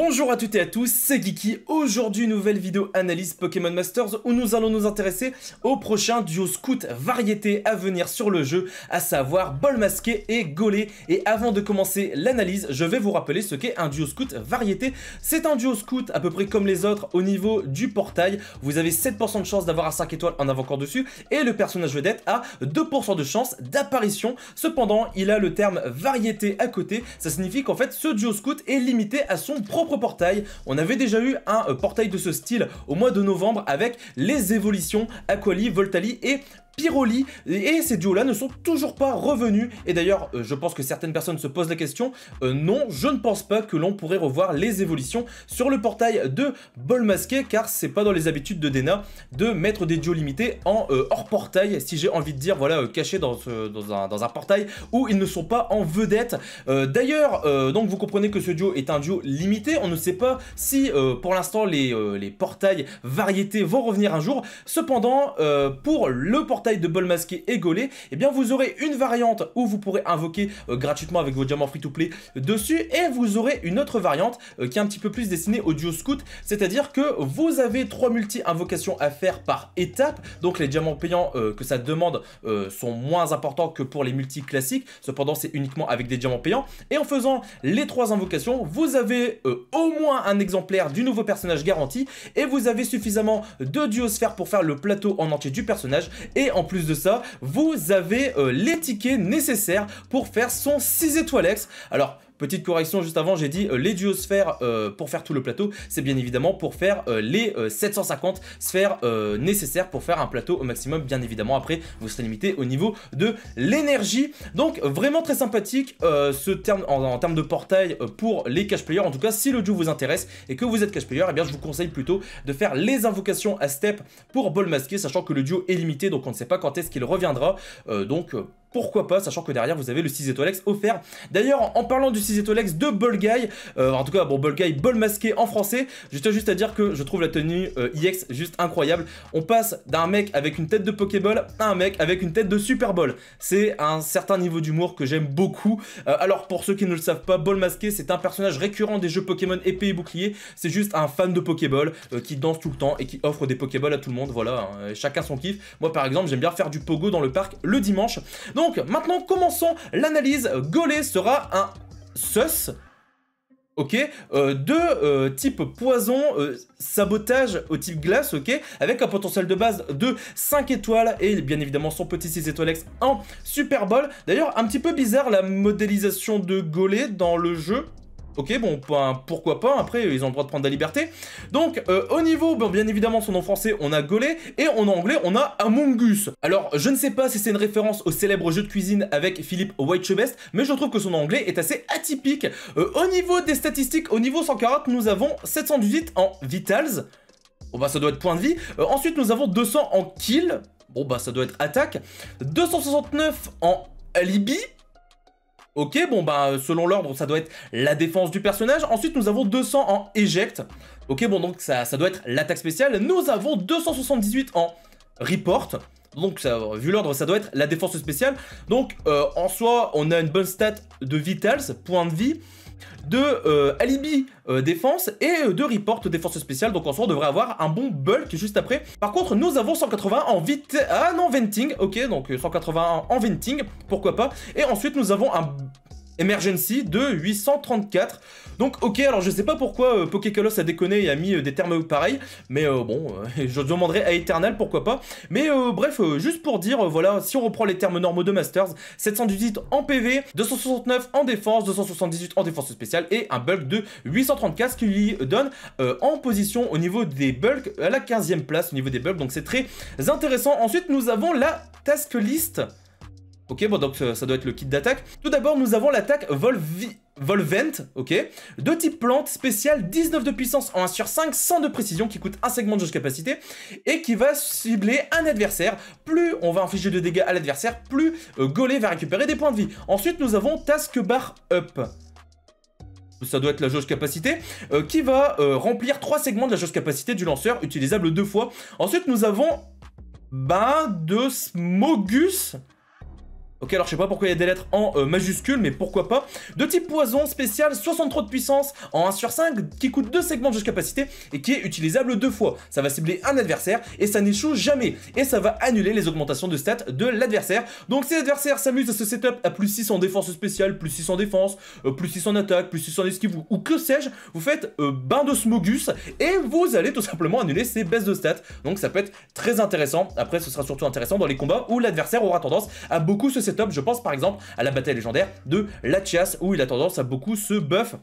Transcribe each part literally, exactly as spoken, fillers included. Bonjour à toutes et à tous, c'est Geeky. Aujourd'hui, nouvelle vidéo analyse Pokémon Masters où nous allons nous intéresser au prochain Duo Scout Variété à venir sur le jeu, à savoir Ball Masqué et Gaulet. Et avant de commencer l'analyse, je vais vous rappeler ce qu'est un Duo Scout Variété. C'est un Duo Scout à peu près comme les autres au niveau du portail. Vous avez sept pour cent de chance d'avoir un cinq étoiles en avant-corps dessus et le personnage vedette a deux pour cent de chance d'apparition. Cependant, il a le terme variété à côté. Ça signifie qu'en fait, ce Duo Scout est limité à son propre portail. On avait déjà eu un euh, portail de ce style au mois de novembre avec les évolutions Aquali, Voltali et Piroli, et ces duos là ne sont toujours pas revenus. Et d'ailleurs euh, je pense que certaines personnes se posent la question, euh, non je ne pense pas que l'on pourrait revoir les évolutions sur le portail de Ball Masqué, car c'est pas dans les habitudes de Dena de mettre des duos limités en euh, hors portail, si j'ai envie de dire, voilà, euh, cachés dans, ce, dans, un, dans un portail où ils ne sont pas en vedette. euh, d'ailleurs euh, donc vous comprenez que ce duo est un duo limité. On ne sait pas si euh, pour l'instant les, euh, les portails variétés vont revenir un jour. Cependant euh, pour le portail de Ball Masqué et Gaulet, et eh bien vous aurez une variante où vous pourrez invoquer euh, gratuitement avec vos diamants free to play dessus, et vous aurez une autre variante euh, qui est un petit peu plus destinée au duo scout, c'est à dire que vous avez trois multi invocations à faire par étape. Donc les diamants payants euh, que ça demande euh, sont moins importants que pour les multi classiques, cependant c'est uniquement avec des diamants payants, et en faisant les trois invocations vous avez euh, au moins un exemplaire du nouveau personnage garanti, et vous avez suffisamment de duosphères pour faire le plateau en entier du personnage. Et en En plus de ça, vous avez euh, les tickets nécessaires pour faire son six étoiles X. Alors, petite correction juste avant, j'ai dit euh, les duosphères euh, pour faire tout le plateau, c'est bien évidemment pour faire euh, les euh, sept cent cinquante sphères euh, nécessaires pour faire un plateau au maximum. Bien évidemment, après, vous serez limité au niveau de l'énergie. Donc, vraiment très sympathique euh, ce terme en, en termes de portail euh, pour les cash players. En tout cas, si le duo vous intéresse et que vous êtes cash player, eh bien, je vous conseille plutôt de faire les invocations à step pour Ball Masqué, sachant que le duo est limité, donc on ne sait pas quand est-ce qu'il reviendra. Euh, donc, euh, pourquoi pas, sachant que derrière vous avez le six étoiles X offert. D'ailleurs, en parlant du six étoiles X de Ball Guy, euh, en tout cas, bon, Ball Guy, Ball Masqué en français, je tiens juste à dire que je trouve la tenue euh, I X juste incroyable. On passe d'un mec avec une tête de Pokéball à un mec avec une tête de Superball. C'est un certain niveau d'humour que j'aime beaucoup. Euh, alors, pour ceux qui ne le savent pas, Ball Masqué, c'est un personnage récurrent des jeux Pokémon épée et boucliers. C'est juste un fan de Pokéball euh, qui danse tout le temps et qui offre des Pokéball à tout le monde. Voilà, hein, chacun son kiff. Moi, par exemple, j'aime bien faire du pogo dans le parc le dimanche. Donc maintenant commençons l'analyse. Gaulet sera un sus, ok, euh, de euh, type poison, euh, sabotage au type glace, ok, avec un potentiel de base de cinq étoiles et bien évidemment son petit six étoiles X en Super Bowl. D'ailleurs un petit peu bizarre la modélisation de Gaulet dans le jeu. Ok, bon, ben, pourquoi pas, après, ils ont le droit de prendre de la liberté. Donc, euh, au niveau, bon, bien évidemment, son nom français, on a Gaulet, et en anglais, on a Amoongus. Alors, je ne sais pas si c'est une référence au célèbre jeu de cuisine avec Philippe Whitechebest, mais je trouve que son anglais est assez atypique. Euh, au niveau des statistiques, au niveau cent quarante, nous avons sept cent dix-huit en Vitals. Bon, bah, ça doit être point de vie. Euh, ensuite, nous avons deux cents en Kill. Bon, bah, ça doit être Attaque. deux cent soixante-neuf en Alibi. Ok, bon bah selon l'ordre ça doit être la défense du personnage. Ensuite nous avons deux cents en éjecte. Ok, bon donc ça, ça doit être l'attaque spéciale. Nous avons deux cent soixante-dix-huit en report. Donc ça, vu l'ordre ça doit être la défense spéciale. Donc euh, en soi on a une bonne stat de vitals, point de vie, de euh, alibi euh, défense et de report défense spéciale. Donc en soi on devrait avoir un bon bulk juste après. Par contre nous avons cent quatre-vingts en vite, ah non venting, ok, donc cent quatre-vingts en venting, pourquoi pas. Et ensuite nous avons un emergency de huit cent trente-quatre. Donc ok, alors je sais pas pourquoi euh, Poké Kalos a déconné et a mis euh, des termes pareils, mais euh, bon, euh, je demanderai à Eternal pourquoi pas. Mais euh, bref, euh, juste pour dire, euh, voilà, si on reprend les termes normaux de Masters, sept cent dix-huit en P V, deux cent soixante-neuf en défense, deux cent soixante-dix-huit en défense spéciale et un bulk de huit cent trente-quatre, ce qui lui donne euh, en position au niveau des bulks à la quinzième place au niveau des bulks, donc c'est très intéressant. Ensuite nous avons la task list. Ok, bon donc ça doit être le kit d'attaque. Tout d'abord nous avons l'attaque Volvi... Volvent, ok, de type plante spécial, dix-neuf de puissance en un sur cinq, cent de précision, qui coûte un segment de jauge capacité et qui va cibler un adversaire. Plus on va infliger de dégâts à l'adversaire, plus euh, Gaulet va récupérer des points de vie. Ensuite nous avons Task Bar Up. Ça doit être la jauge capacité euh, qui va euh, remplir trois segments de la jauge capacité du lanceur, utilisable deux fois. Ensuite nous avons Bain de Smogus. Ok, alors je sais pas pourquoi il y a des lettres en euh, majuscules, mais pourquoi pas. De type poison spécial, soixante-trois de puissance en un sur cinq, qui coûte deux segments de jauge capacité et qui est utilisable deux fois. Ça va cibler un adversaire et ça n'échoue jamais. Et ça va annuler les augmentations de stats de l'adversaire. Donc si l'adversaire s'amuse à ce setup à plus six en défense spéciale, plus six en défense, euh, plus six en attaque, plus six en esquive ou, ou que sais-je, vous faites euh, bain d'osmogus et vous allez tout simplement annuler ses baisses de stats. Donc ça peut être très intéressant. Après, ce sera surtout intéressant dans les combats où l'adversaire aura tendance à beaucoup se setup, je pense par exemple à la bataille légendaire de Lachias où il a tendance à beaucoup se buff.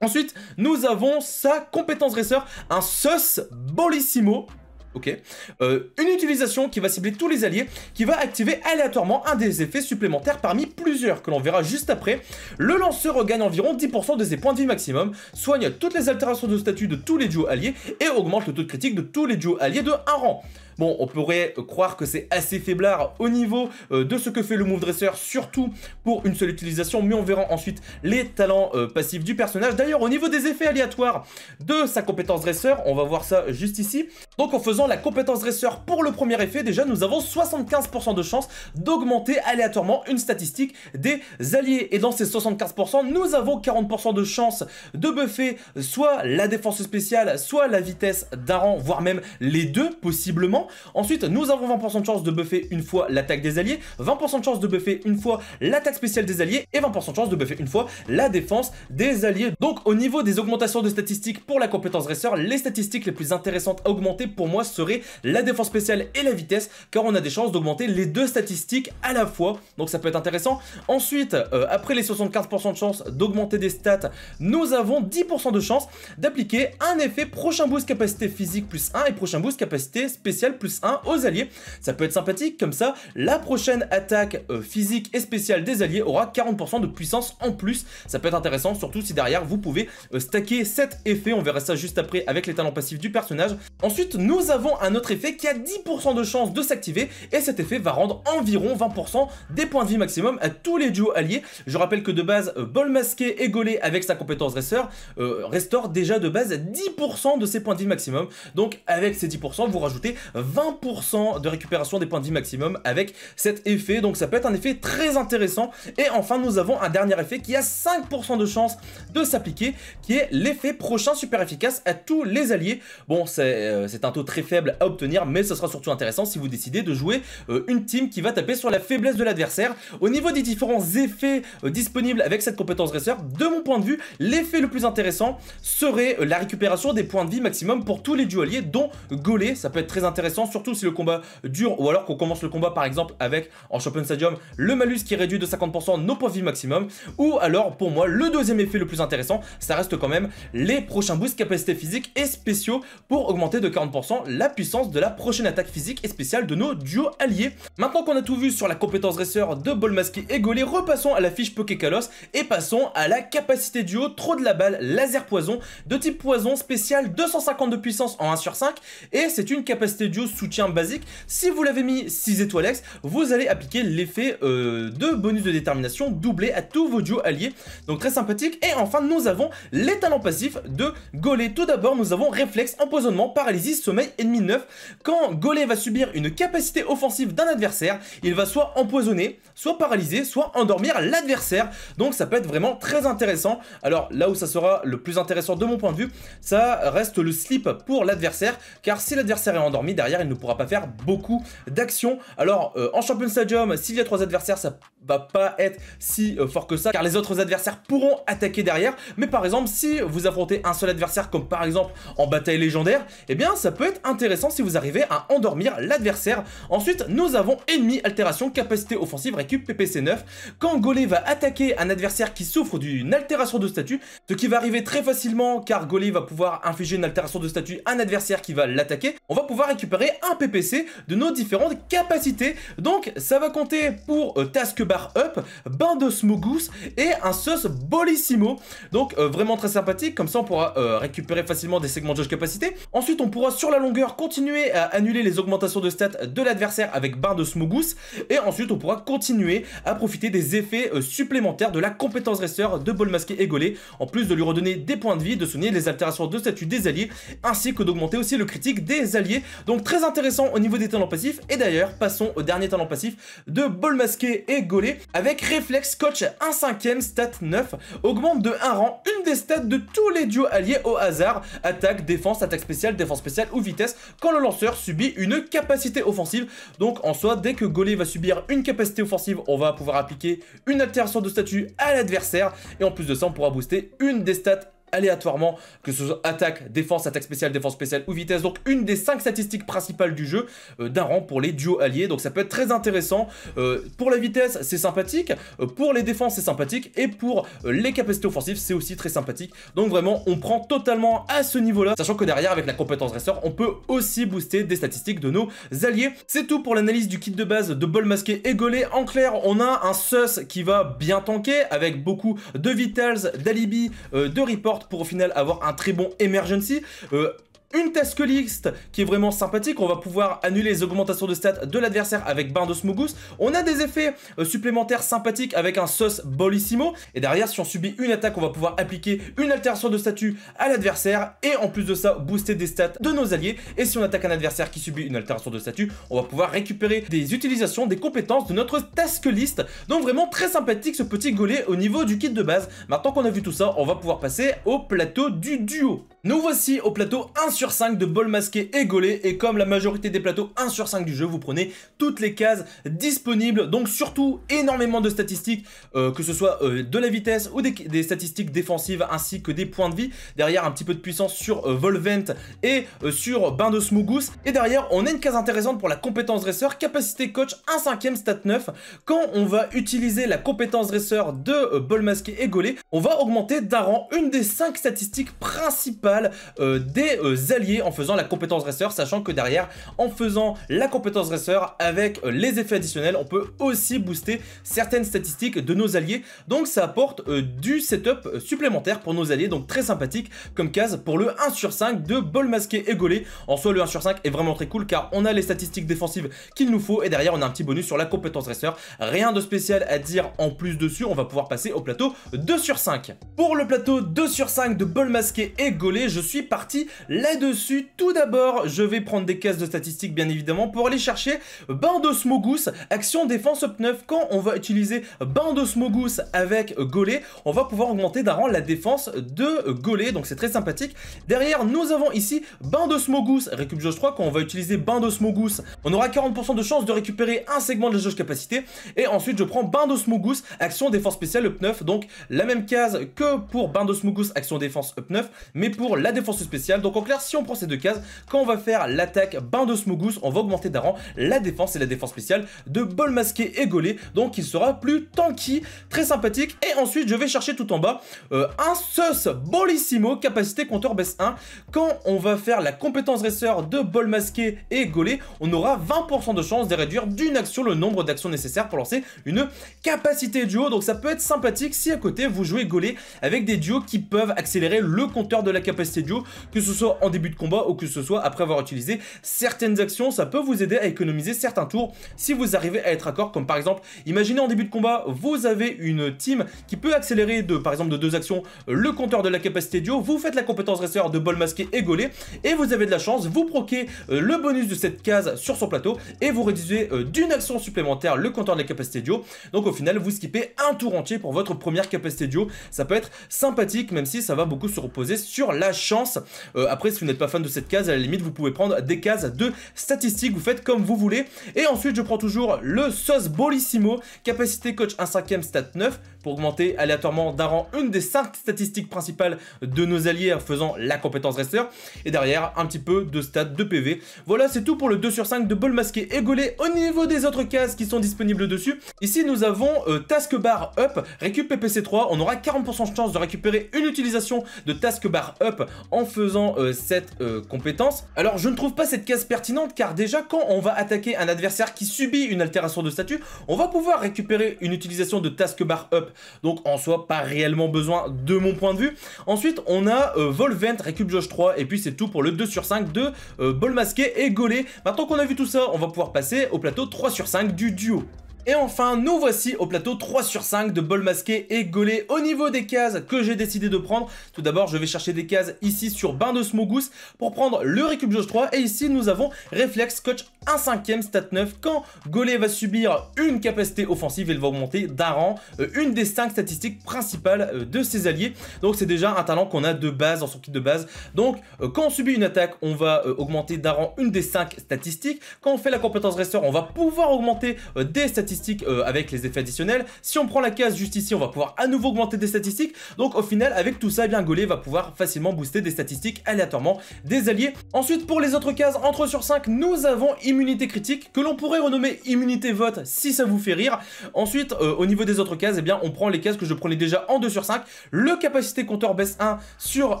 Ensuite, nous avons sa compétence dresseur, un sus ballissimo. Ok, euh, une utilisation qui va cibler tous les alliés, qui va activer aléatoirement un des effets supplémentaires parmi plusieurs que l'on verra juste après. Le lanceur regagne environ dix pour cent de ses points de vie maximum, soigne toutes les altérations de statut de tous les duos alliés et augmente le taux de critique de tous les duos alliés de un rang. Bon, on pourrait croire que c'est assez faiblard au niveau euh, de ce que fait le move dresseur, surtout pour une seule utilisation, mais on verra ensuite les talents euh, passifs du personnage. D'ailleurs, au niveau des effets aléatoires de sa compétence dresseur, on va voir ça juste ici. Donc en faisant la compétence dresseur pour le premier effet, déjà nous avons soixante-quinze pour cent de chance d'augmenter aléatoirement une statistique des alliés. Et dans ces soixante-quinze pour cent, nous avons quarante pour cent de chance de buffer soit la défense spéciale, soit la vitesse d'un rang, voire même les deux possiblement. Ensuite, nous avons vingt pour cent de chance de buffer une fois l'attaque des alliés, vingt pour cent de chance de buffer une fois l'attaque spéciale des alliés et vingt pour cent de chance de buffer une fois la défense des alliés. Donc au niveau des augmentations de statistiques pour la compétence dresseur, les statistiques les plus intéressantes à augmenter pour moi seraient la défense spéciale et la vitesse, car on a des chances d'augmenter les deux statistiques à la fois, donc ça peut être intéressant. Ensuite, euh, après les soixante-quinze pour cent de chance d'augmenter des stats, nous avons dix pour cent de chance d'appliquer un effet prochain boost capacité physique plus un et prochain boost capacité spéciale plus un aux alliés. Ça peut être sympathique, comme ça la prochaine attaque euh, physique et spéciale des alliés aura quarante pour cent de puissance en plus. Ça peut être intéressant, surtout si derrière vous pouvez euh, stacker cet effet. On verra ça juste après avec les talents passifs du personnage. Ensuite, nous avons un autre effet qui a dix pour cent de chance de s'activer et cet effet va rendre environ vingt pour cent des points de vie maximum à tous les duos alliés. Je rappelle que de base, euh, Ball Masqué et Gaulet avec sa compétence dresseur euh, restaure déjà de base dix pour cent de ses points de vie maximum. Donc avec ces dix pour cent, vous rajoutez vingt pour cent de récupération des points de vie maximum avec cet effet, donc ça peut être un effet très intéressant. Et enfin, nous avons un dernier effet qui a cinq pour cent de chance de s'appliquer, qui est l'effet prochain super efficace à tous les alliés. Bon, c'est euh, un taux très faible à obtenir, mais ce sera surtout intéressant si vous décidez de jouer euh, une team qui va taper sur la faiblesse de l'adversaire. Au niveau des différents effets euh, disponibles avec cette compétence dresseur, de mon point de vue, l'effet le plus intéressant serait euh, la récupération des points de vie maximum pour tous les duos alliés, dont Gaulet. Ça peut être très intéressant, surtout si le combat dure ou alors qu'on commence le combat par exemple avec en Champion Stadium le malus qui réduit de cinquante pour cent nos points de vie maximum. Ou alors pour moi le deuxième effet le plus intéressant, ça reste quand même les prochains boosts capacité physique et spéciaux pour augmenter de quarante pour cent la puissance de la prochaine attaque physique et spéciale de nos duos alliés. Maintenant qu'on a tout vu sur la compétence dresseur de Ball Masqué et Gaulet, repassons à la fiche Poké Kalos et passons à la capacité duo trop de la balle laser poison de type poison spécial, deux cent cinquante de puissance en un sur cinq et c'est une capacité duo soutien basique. Si vous l'avez mis six étoiles X, vous allez appliquer l'effet euh, de bonus de détermination doublé à tous vos duos alliés, donc très sympathique. Et enfin, nous avons les talents passifs de Gaulet. Tout d'abord, nous avons réflexe, empoisonnement, paralysie, sommeil, ennemi neuf. Quand Gaulet va subir une capacité offensive d'un adversaire, il va soit empoisonner, soit paralyser, soit endormir l'adversaire, donc ça peut être vraiment très intéressant. Alors là où ça sera le plus intéressant de mon point de vue, ça reste le slip pour l'adversaire, car si l'adversaire est endormi, derrière il ne pourra pas faire beaucoup d'actions. Alors euh, en Champion Stadium, s'il y a trois adversaires, ça va pas être si euh, fort que ça, car les autres adversaires pourront attaquer derrière. Mais par exemple, si vous affrontez un seul adversaire, comme par exemple en bataille légendaire, eh bien ça peut être intéressant si vous arrivez à endormir l'adversaire. Ensuite, nous avons ennemi, altération, capacité offensive, récup P P C neuf. Quand Gaulet va attaquer un adversaire qui souffre d'une altération de statut, ce qui va arriver très facilement, car Gaulet va pouvoir infliger une altération de statut à un adversaire qui va l'attaquer, on va pouvoir récupérer un P P C de nos différentes capacités. Donc ça va compter pour euh, Task Bar Up, Bain de Smogus et un Sus Ballissimo. Donc euh, vraiment très sympathique, comme ça on pourra euh, récupérer facilement des segments de jauge capacité. Ensuite, on pourra sur la longueur continuer à annuler les augmentations de stats de l'adversaire avec Bain de Smogus, et ensuite on pourra continuer à profiter des effets euh, supplémentaires de la compétence dresseur de Ball Masqué et Gaulet, en plus de lui redonner des points de vie, de soigner les altérations de statut des alliés, ainsi que d'augmenter aussi le critique des alliés. Donc très intéressant au niveau des talents passifs. Et d'ailleurs, passons au dernier talent passif de Ball Masqué et Gaulet avec Réflexe Coach un cinquième, stat neuf, augmente de un rang une des stats de tous les duos alliés au hasard, attaque, défense, attaque spéciale, défense spéciale ou vitesse quand le lanceur subit une capacité offensive. Donc en soi, dès que Gaulet va subir une capacité offensive, on va pouvoir appliquer une altération de statut à l'adversaire et en plus de ça, on pourra booster une des stats aléatoirement, que ce soit attaque, défense, attaque spéciale, défense spéciale ou vitesse, donc une des cinq statistiques principales du jeu euh, d'un rang pour les duos alliés, donc ça peut être très intéressant. Euh, pour la vitesse c'est sympathique, euh, pour les défenses c'est sympathique et pour euh, les capacités offensives c'est aussi très sympathique, donc vraiment on prend totalement à ce niveau là, sachant que derrière avec la compétence dresseur on peut aussi booster des statistiques de nos alliés. C'est tout pour l'analyse du kit de base de Ball Masqué et Gaulet. En clair, on a un Sus qui va bien tanker avec beaucoup de vitals, d'alibi, euh, de report pour au final avoir un très bon emergency. Euh Une task list qui est vraiment sympathique, on va pouvoir annuler les augmentations de stats de l'adversaire avec bain de Smogoose. On a des effets supplémentaires sympathiques avec un Sus Ballissimo. Et derrière, si on subit une attaque, on va pouvoir appliquer une altération de statut à l'adversaire. Et en plus de ça, booster des stats de nos alliés. Et si on attaque un adversaire qui subit une altération de statut, on va pouvoir récupérer des utilisations, des compétences de notre task list. Donc vraiment très sympathique ce petit Gaulet au niveau du kit de base. Maintenant qu'on a vu tout ça, on va pouvoir passer au plateau du duo. Nous voici au plateau un sur cinq de Ball Masqué et Gaulet, et comme la majorité des plateaux un sur cinq du jeu, vous prenez toutes les cases disponibles, donc surtout énormément de statistiques, euh, que ce soit euh, de la vitesse ou des, des statistiques défensives ainsi que des points de vie, derrière un petit peu de puissance sur euh, Volvent et euh, sur Bain de Smogoose, et derrière on a une case intéressante pour la compétence dresseur, capacité coach un cinquième stat neuf, quand on va utiliser la compétence dresseur de euh, Ball Masqué et Gaulet, on va augmenter d'un rang une des cinq statistiques principales Euh, des euh, alliés en faisant la compétence dresseur, sachant que derrière en faisant la compétence dresseur avec euh, les effets additionnels on peut aussi booster certaines statistiques de nos alliés, donc ça apporte euh, du setup supplémentaire pour nos alliés, donc très sympathique comme case pour le un sur cinq de Ball Masqué et Gaulet. En soi le un sur cinq est vraiment très cool car on a les statistiques défensives qu'il nous faut et derrière on a un petit bonus sur la compétence dresseur, rien de spécial à dire en plus dessus. On va pouvoir passer au plateau deux sur cinq. Pour le plateau deux sur cinq de Ball Masqué et Gaulet, je suis parti là-dessus. Tout d'abord, je vais prendre des cases de statistiques, bien évidemment, pour aller chercher Bain de Smogoose, action défense up neuf. Quand on va utiliser Bain de Smogoose avec Gaulet, on va pouvoir augmenter d'un rang la défense de Gaulet, donc c'est très sympathique. Derrière, nous avons ici Bain de Smogoose, récup jauge trois. Quand on va utiliser Bain de Smogoose, on aura quarante pour cent de chance de récupérer un segment de la jauge capacité. Et ensuite, je prends Bain de Smogoose, action défense spéciale up neuf, donc la même case que pour Bain de Smogoose, action défense up neuf, mais pour la défense spéciale. Donc en clair, si on prend ces deux cases, quand on va faire l'attaque Bain de Smogoose, on va augmenter d'un rang la défense et la défense spéciale de Ball Masqué et Gaulet, donc il sera plus tanky, très sympathique. Et ensuite je vais chercher tout en bas euh, un Sus Ballissimo, capacité compteur baisse un. Quand on va faire la compétence dresseur de Ball Masqué et Gaulet, on aura vingt pour cent de chance de réduire d'une action le nombre d'actions nécessaires pour lancer une capacité duo, donc ça peut être sympathique si à côté vous jouez Gaulet avec des duos qui peuvent accélérer le compteur de la capacité duo, que ce soit en début de combat ou que ce soit après avoir utilisé certaines actions. Ça peut vous aider à économiser certains tours si vous arrivez à être accord, comme par exemple imaginez en début de combat vous avez une team qui peut accélérer de par exemple de deux actions le compteur de la capacité duo, vous faites la compétence dresseur de Ball Masqué et Gaulet et vous avez de la chance, vous proquez le bonus de cette case sur son plateau et vous réduisez d'une action supplémentaire le compteur de la capacité duo, donc au final vous skippez un tour entier pour votre première capacité duo. Ça peut être sympathique même si ça va beaucoup se reposer sur la chance. Euh, après si vous n'êtes pas fan de cette case, à la limite vous pouvez prendre des cases de statistiques, vous faites comme vous voulez. Et ensuite je prends toujours le Sus Ballissimo, capacité coach un cinquième stat neuf, pour augmenter aléatoirement d'un rang une des cinq statistiques principales de nos alliés en faisant la compétence dresseur, et derrière un petit peu de stats de P V. Voilà, c'est tout pour le deux sur cinq de Ball Masqué et Gaulet. Au niveau des autres cases qui sont disponibles dessus, ici nous avons euh, Task Bar Up, récup P P C trois, on aura quarante pour cent de chance de récupérer une utilisation de Task Bar Up en faisant euh, cette euh, compétence. Alors je ne trouve pas cette case pertinente car déjà quand on va attaquer un adversaire qui subit une altération de statut, on va pouvoir récupérer une utilisation de Task Bar Up, donc en soi pas réellement besoin de mon point de vue. Ensuite on a euh, Volvent, récup jauge trois, et puis c'est tout pour le deux sur cinq de euh, Ball Masqué et Gaulet. Maintenant qu'on a vu tout ça, on va pouvoir passer au plateau trois sur cinq du duo. Et enfin, nous voici au plateau trois sur cinq de Ball Masqué et Gaulet au niveau des cases que j'ai décidé de prendre. Tout d'abord, je vais chercher des cases ici sur Bain de Smogoose pour prendre le Récup Jauge trois. Et ici, nous avons Réflexe, Scotch, un cinquième, stat neuf. Quand Gaulet va subir une capacité offensive, il va augmenter d'un rang euh, une des cinq statistiques principales euh, de ses alliés. Donc, c'est déjà un talent qu'on a de base dans son kit de base. Donc, euh, quand on subit une attaque, on va euh, augmenter d'un rang une des cinq statistiques. Quand on fait la compétence Restore, on va pouvoir augmenter euh, des statistiques Euh, avec les effets additionnels. Si on prend la case juste ici, on va pouvoir à nouveau augmenter des statistiques. Donc au final, avec tout ça, eh bien Gaulet va pouvoir facilement booster des statistiques aléatoirement des alliés. Ensuite, pour les autres cases, entre sur cinq, nous avons immunité critique, que l'on pourrait renommer immunité vote si ça vous fait rire. Ensuite, euh, au niveau des autres cases, eh bien on prend les cases que je prenais déjà en deux sur cinq. Le capacité compteur baisse un sur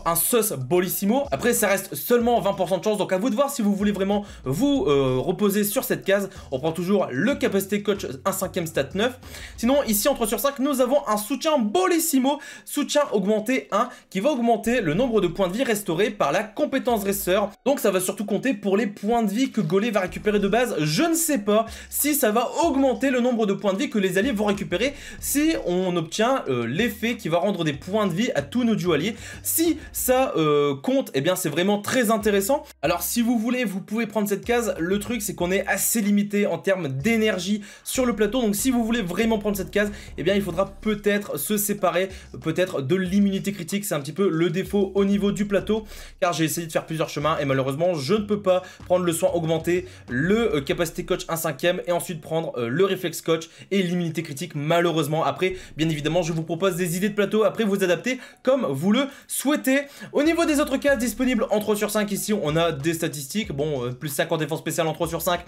un sus Ballissimo. Après, ça reste seulement vingt pour cent de chance, donc à vous de voir si vous voulez vraiment vous euh, reposer sur cette case. On prend toujours le capacité coach un cinquième stat neuf. Sinon ici en trois sur cinq, nous avons un soutien Ballissimo, soutien augmenté un, qui va augmenter le nombre de points de vie restaurés par la compétence dresseur. Donc ça va surtout compter pour les points de vie que Gaulet va récupérer de base. Je ne sais pas si ça va augmenter le nombre de points de vie que les alliés vont récupérer si on obtient euh, l'effet qui va rendre des points de vie à tous nos duos alliés. Si ça euh, compte, et eh bien c'est vraiment très intéressant. Alors si vous voulez, vous pouvez prendre cette case. Le truc, c'est qu'on est assez limité en termes d'énergie sur le plateau, donc si vous voulez vraiment prendre cette case, eh bien il faudra peut-être se séparer peut-être de l'immunité critique. C'est un petit peu le défaut au niveau du plateau, car j'ai essayé de faire plusieurs chemins et malheureusement je ne peux pas prendre le soin augmenté, le euh, capacité coach un cinquième et ensuite prendre euh, le réflexe coach et l'immunité critique malheureusement. Après, bien évidemment, je vous propose des idées de plateau, après vous adaptez comme vous le souhaitez. Au niveau des autres cases disponibles en trois sur cinq, ici on a des statistiques, bon euh, plus cinq en défense spéciale en trois sur cinq,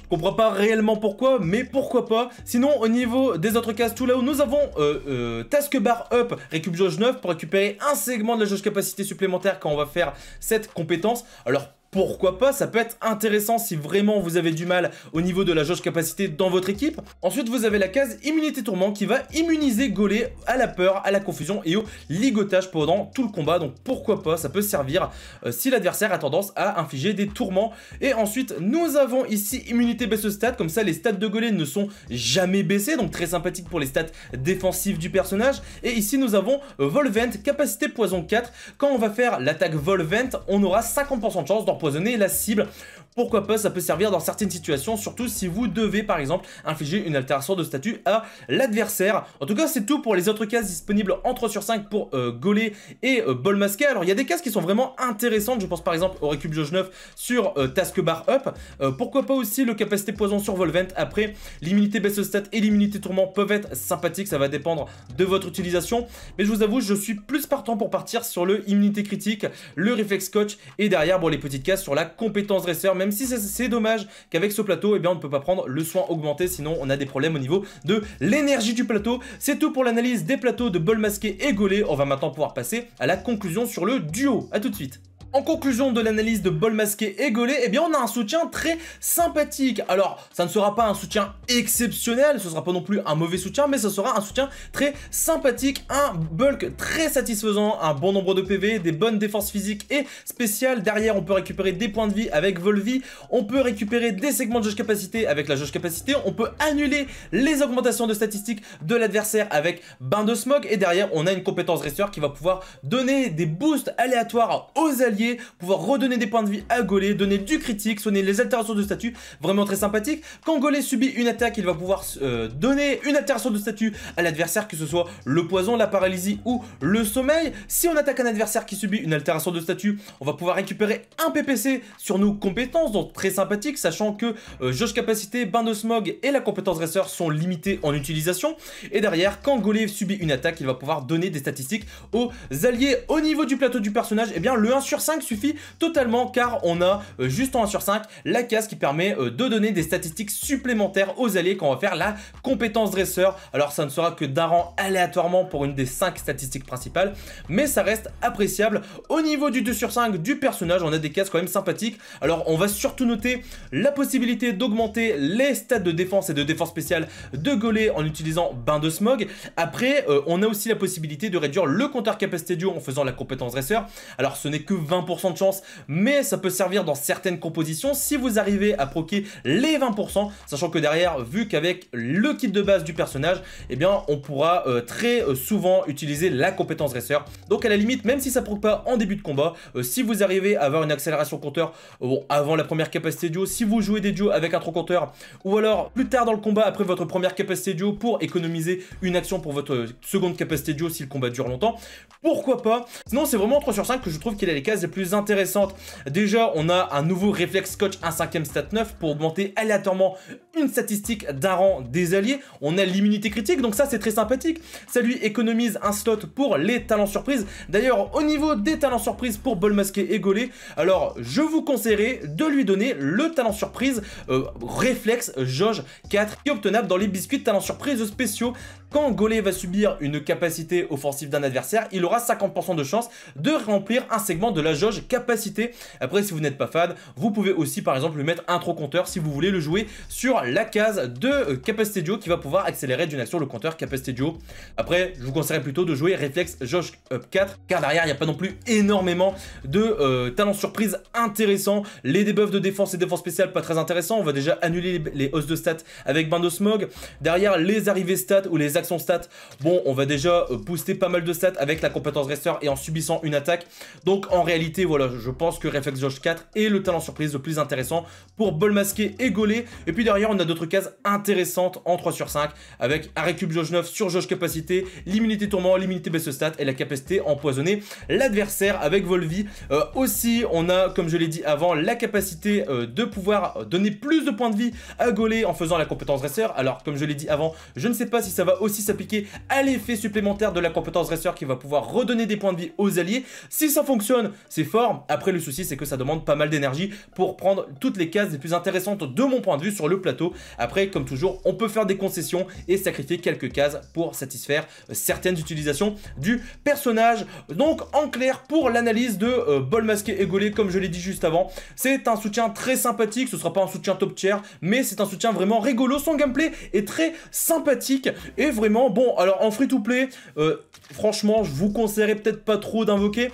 je comprends pas réellement pourquoi, mais pourquoi Pourquoi pas. Sinon, au niveau des autres cases, tout là-haut, nous avons euh, euh, Task Bar Up, Récup Jauge neuf pour récupérer un segment de la jauge capacité supplémentaire quand on va faire cette compétence. Alors, pourquoi pas, ça peut être intéressant si vraiment vous avez du mal au niveau de la jauge capacité dans votre équipe. Ensuite, vous avez la case immunité tourment qui va immuniser Gaulet à la peur, à la confusion et au ligotage pendant tout le combat. Donc pourquoi pas, ça peut servir euh, si l'adversaire a tendance à infliger des tourments. Et ensuite, nous avons ici immunité baisse stat, comme ça les stats de Gaulet ne sont jamais baissés, donc très sympathique pour les stats défensives du personnage. Et ici, nous avons euh, Volvent, capacité poison quatre. Quand on va faire l'attaque Volvent, on aura cinquante pour cent de chance d'en empoisonner la cible. Pourquoi pas, ça peut servir dans certaines situations, surtout si vous devez par exemple infliger une altération de statut à l'adversaire. En tout cas, c'est tout pour les autres cases disponibles en trois sur cinq pour euh, Gaulet et euh, Ball Masqué. Alors il y a des cases qui sont vraiment intéressantes, je pense par exemple au Récup Jauge neuf sur euh, Task Bar Up, euh, pourquoi pas aussi le capacité poison sur Volvent. Après, l'immunité baisse stat et l'immunité tourment peuvent être sympathiques, ça va dépendre de votre utilisation, mais je vous avoue, je suis plus partant pour partir sur le immunité critique, le réflexe coach et derrière, bon, les petites cases sur la compétence dresseur. Même si c'est dommage qu'avec ce plateau, eh bien, on ne peut pas prendre le soin augmenté, sinon on a des problèmes au niveau de l'énergie du plateau. C'est tout pour l'analyse des plateaux de Ball Masqué et Gaulet. On va maintenant pouvoir passer à la conclusion sur le duo. A tout de suite. En conclusion de l'analyse de Ball Masqué et Gaulet, eh bien on a un soutien très sympathique. Alors, ça ne sera pas un soutien exceptionnel, ce ne sera pas non plus un mauvais soutien, mais ce sera un soutien très sympathique, un bulk très satisfaisant, un bon nombre de P V, des bonnes défenses physiques et spéciales. Derrière, on peut récupérer des points de vie avec Volvi, on peut récupérer des segments de jauge capacité avec la jauge capacité, on peut annuler les augmentations de statistiques de l'adversaire avec Bain de Smog, et derrière, on a une compétence Restore qui va pouvoir donner des boosts aléatoires aux alliés, pouvoir redonner des points de vie à Gaulet, donner du critique, soigner les altérations de statut, vraiment très sympathique. Quand Gaulet subit une attaque, il va pouvoir euh, donner une altération de statut à l'adversaire, que ce soit le poison, la paralysie ou le sommeil. Si on attaque un adversaire qui subit une altération de statut, on va pouvoir récupérer un P P C sur nos compétences, donc très sympathique, sachant que euh, jauge capacité, bain de smog et la compétence dresseur sont limitées en utilisation. Et derrière, quand Gaulet subit une attaque, il va pouvoir donner des statistiques aux alliés. Au niveau du plateau du personnage, et eh bien le un sur cinq suffit totalement, car on a euh, juste en un sur cinq la case qui permet euh, de donner des statistiques supplémentaires aux alliés quand on va faire la compétence dresseur. Alors ça ne sera que d'un rang aléatoirement pour une des cinq statistiques principales, mais ça reste appréciable. Au niveau du deux sur cinq du personnage, on a des cases quand même sympathiques. Alors on va surtout noter la possibilité d'augmenter les stats de défense et de défense spéciale de Gaulet en utilisant bain de smog. Après, euh, on a aussi la possibilité de réduire le compteur capacité duo en faisant la compétence dresseur. Alors ce n'est que vingt vingt pour cent de chance, mais ça peut servir dans certaines compositions si vous arrivez à proquer les vingt pour cent, sachant que derrière, vu qu'avec le kit de base du personnage, eh bien on pourra euh, très euh, souvent utiliser la compétence dresseur. Donc à la limite, même si ça proque pas en début de combat, euh, si vous arrivez à avoir une accélération compteur euh, bon, avant la première capacité duo, si vous jouez des duos avec un trop compteur, ou alors plus tard dans le combat après votre première capacité duo pour économiser une action pour votre seconde capacité duo si le combat dure longtemps, pourquoi pas. Sinon c'est vraiment trois sur cinq que je trouve qu'il a les cases les plus intéressantes. Déjà on a un nouveau réflexe coach, un cinquième stat neuf pour augmenter aléatoirement une statistique d'un rang des alliés. On a l'immunité critique, donc ça c'est très sympathique, ça lui économise un slot pour les talents surprises. D'ailleurs au niveau des talents surprises pour Ball Masqué et Gaulet, alors je vous conseillerais de lui donner le talent surprise euh, réflexe jauge quatre qui est obtenable dans les biscuits de talents surprises spéciaux. Quand Gaulet va subir une capacité offensive d'un adversaire, il aura cinquante pour cent de chance de remplir un segment de la jauge capacité. Après si vous n'êtes pas fan, vous pouvez aussi par exemple lui mettre un trop compteur si vous voulez le jouer sur la case de capacité duo qui va pouvoir accélérer d'une action le compteur capacité duo. Après je vous conseillerais plutôt de jouer réflexe jauge quatre car derrière il n'y a pas non plus énormément de euh, talents surprises intéressants. Les debuffs de défense et défense spéciale pas très intéressants, on va déjà annuler les, les hausses de stats avec bain de smog. Derrière les arrivées stats ou les son stat, bon on va déjà booster pas mal de stats avec la compétence resteur et en subissant une attaque, donc en réalité voilà je pense que réflexe Josh quatre est le talent surprise le plus intéressant pour Ball Masqué et Gaulet. Et puis derrière on a d'autres cases intéressantes en trois sur cinq avec un récup Josh neuf sur Josh capacité, l'immunité tourment, l'immunité baisse stat et la capacité empoisonner l'adversaire avec Volvi. Euh, aussi on a comme je l'ai dit avant la capacité euh, de pouvoir donner plus de points de vie à Gaulet en faisant la compétence resteur. Alors comme je l'ai dit avant, je ne sais pas si ça va aussi s'appliquer à l'effet supplémentaire de la compétence dresseur qui va pouvoir redonner des points de vie aux alliés. Si ça fonctionne, c'est fort. Après, le souci, c'est que ça demande pas mal d'énergie pour prendre toutes les cases les plus intéressantes de mon point de vue sur le plateau. Après, comme toujours, on peut faire des concessions et sacrifier quelques cases pour satisfaire certaines utilisations du personnage. Donc, en clair, pour l'analyse de euh, Ball Masqué et Gaulet, comme je l'ai dit juste avant, c'est un soutien très sympathique. Ce sera pas un soutien top tier, mais c'est un soutien vraiment rigolo. Son gameplay est très sympathique et vraiment Vraiment bon. Alors en free to play, euh, franchement, je vous conseillerais peut-être pas trop d'invoquer.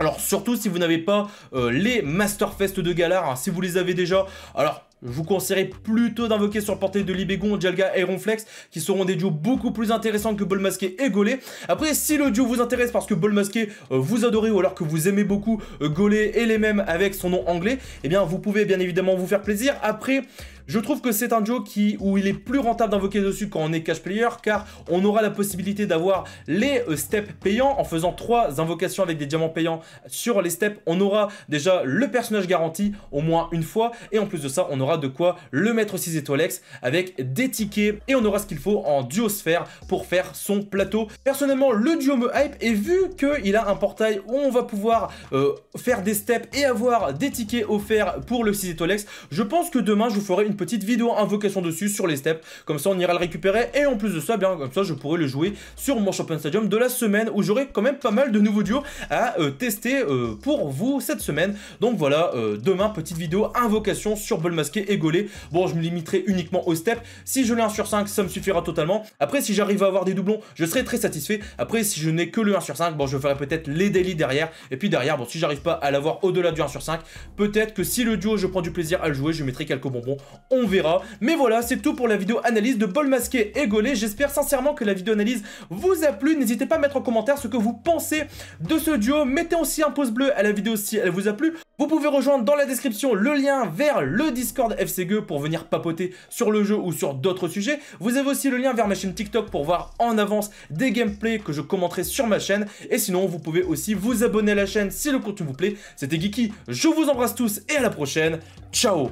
Alors surtout si vous n'avez pas euh, les Master Fest de Galar, hein, si vous les avez déjà, alors je vous conseillerais plutôt d'invoquer sur le portail de Libegon, Jalga et Ronflex qui seront des duos beaucoup plus intéressants que Ball Masqué et Gaulet. Après si le duo vous intéresse parce que Ball Masqué euh, vous adorez ou alors que vous aimez beaucoup euh, Gaulet et les mêmes avec son nom anglais, eh bien vous pouvez bien évidemment vous faire plaisir. Après je trouve que c'est un duo qui, où il est plus rentable d'invoquer dessus quand on est cash player car on aura la possibilité d'avoir les euh, steps payants. En faisant trois invocations avec des diamants payants sur les steps, on aura déjà le personnage garanti au moins une fois et en plus de ça on aura de quoi le mettre six étoilex avec des tickets et on aura ce qu'il faut en duosphère pour faire son plateau. Personnellement le duo me hype et vu qu'il a un portail où on va pouvoir euh, faire des steps et avoir des tickets offerts pour le six étoilex, je pense que demain je vous ferai une petite vidéo invocation dessus sur les steps, comme ça on ira le récupérer et en plus de ça bien comme ça je pourrai le jouer sur mon Champion Stadium de la semaine où j'aurai quand même pas mal de nouveaux duos à euh, tester euh, pour vous cette semaine. Donc voilà, euh, demain petite vidéo invocation sur Ball Masqué et Gaulet. Bon, je me limiterai uniquement aux steps. Si je l'ai un sur cinq, ça me suffira totalement. Après, si j'arrive à avoir des doublons, je serai très satisfait. Après, si je n'ai que le un sur cinq, bon, je ferai peut-être les daily derrière. Et puis derrière, bon, si j'arrive pas à l'avoir au-delà du un sur cinq, peut-être que si le duo, je prends du plaisir à le jouer, je mettrai quelques bonbons. On verra. Mais voilà, c'est tout pour la vidéo analyse de Ball Masqué et Gaulet. J'espère sincèrement que la vidéo analyse vous a plu. N'hésitez pas à mettre en commentaire ce que vous pensez de ce duo. Mettez aussi un pouce bleu à la vidéo si elle vous a plu. Vous pouvez rejoindre dans la description le lien vers le Discord F C G pour venir papoter sur le jeu ou sur d'autres sujets. Vous avez aussi le lien vers ma chaîne TikTok pour voir en avance des gameplays que je commenterai sur ma chaîne. Et sinon, vous pouvez aussi vous abonner à la chaîne si le contenu vous plaît. C'était Geeky, je vous embrasse tous et à la prochaine. Ciao.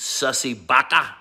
Ça c'est bata.